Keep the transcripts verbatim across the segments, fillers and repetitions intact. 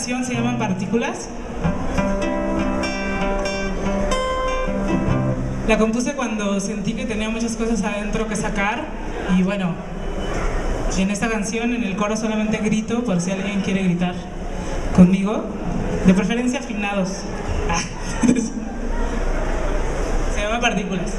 canción se llaman Partículas. La compuse cuando sentí que tenía muchas cosas adentro que sacar y bueno, en esta canción en el coro solamente grito por si alguien quiere gritar conmigo, de preferencia afinados. Ah. Se llama Partículas.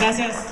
Gracias.